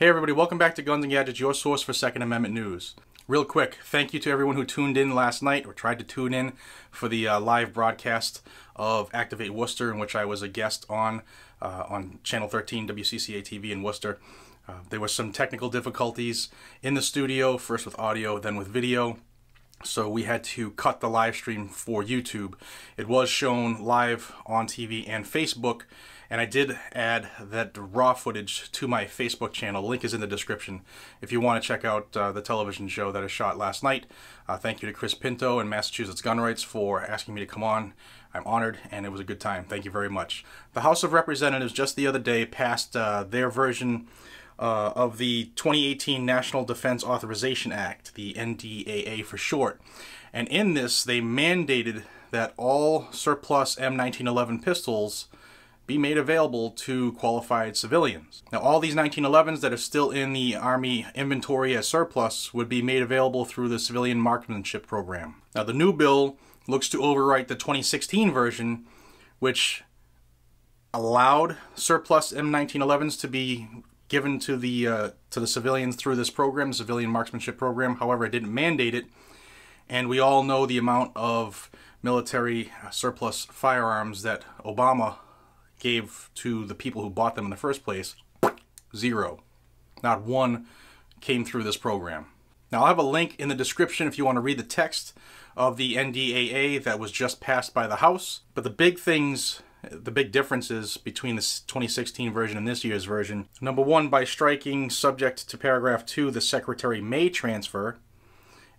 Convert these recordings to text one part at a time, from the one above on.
Hey everybody, welcome back to Guns and Gadgets, your source for 2nd Amendment news. Real quick, thank you to everyone who tuned in last night, or tried to tune in, for the live broadcast of Activate Worcester, in which I was a guest on Channel 13 WCCATV in Worcester. There were some technical difficulties in the studio, first with audio, then with video. So we had to cut the live stream for YouTube. It was shown live on TV and Facebook. And I did add that raw footage to my Facebook channel. Link is in the description if you want to check out the television show that I shot last night. Thank you to Chris Pinto and Massachusetts Gun Rights for asking me to come on. I'm honored, and it was a good time. Thank you very much. The House of Representatives just the other day passed their version of the 2018 National Defense Authorization Act, the NDAA for short. And in this, they mandated that all surplus M1911 pistols be made available to qualified civilians. Now, all these 1911s that are still in the Army inventory as surplus would be made available through the Civilian Marksmanship Program. Now, the new bill looks to overwrite the 2016 version, which allowed surplus M1911s to be given to the civilians through this program, Civilian Marksmanship Program. However, it didn't mandate it, and we all know the amount of military surplus firearms that Obama gave to the people who bought them in the first place. Zero. Not one came through this program. Now, I'll have a link in the description if you want to read the text of the NDAA that was just passed by the House. But the big things, the big differences between this 2016 version and this year's version: number one, by striking subject to paragraph 2, the Secretary may transfer,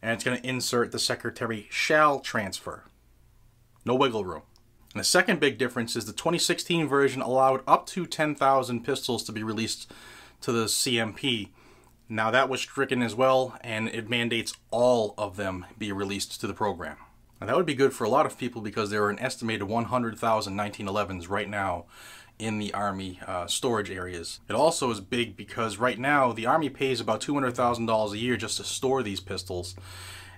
and it's going to insert the Secretary shall transfer. No wiggle room. And the second big difference is the 2016 version allowed up to 10,000 pistols to be released to the CMP. Now, that was stricken as well, and it mandates all of them be released to the program. Now, that would be good for a lot of people because there are an estimated 100,000 1911s right now in the Army storage areas. It also is big because right now the Army pays about $200,000 a year just to store these pistols.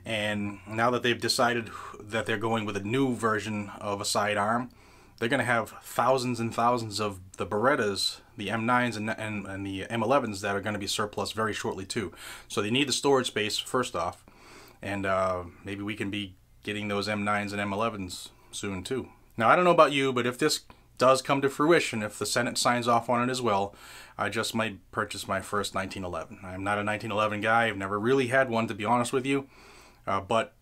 And now that they've decided that they're going with a new version of a sidearm, they're going to have thousands and thousands of the Berettas, the M9s, and the M11s that are going to be surplus very shortly too. So they need the storage space first off, and maybe we can be getting those M9s and M11s soon too. Now, I don't know about you, but if this does come to fruition, if the Senate signs off on it as well, I just might purchase my first 1911. I'm not a 1911 guy. I've never really had one, to be honest with you. But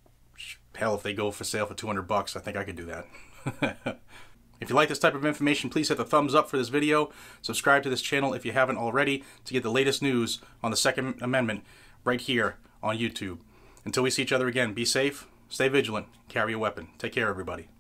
hell, if they go for sale for $200, I think I could do that. If you like this type of information, please hit the thumbs up for this video. Subscribe to this channel if you haven't already to get the latest news on the 2nd Amendment right here on YouTube. Until we see each other again, be safe, stay vigilant, carry a weapon. Take care, everybody.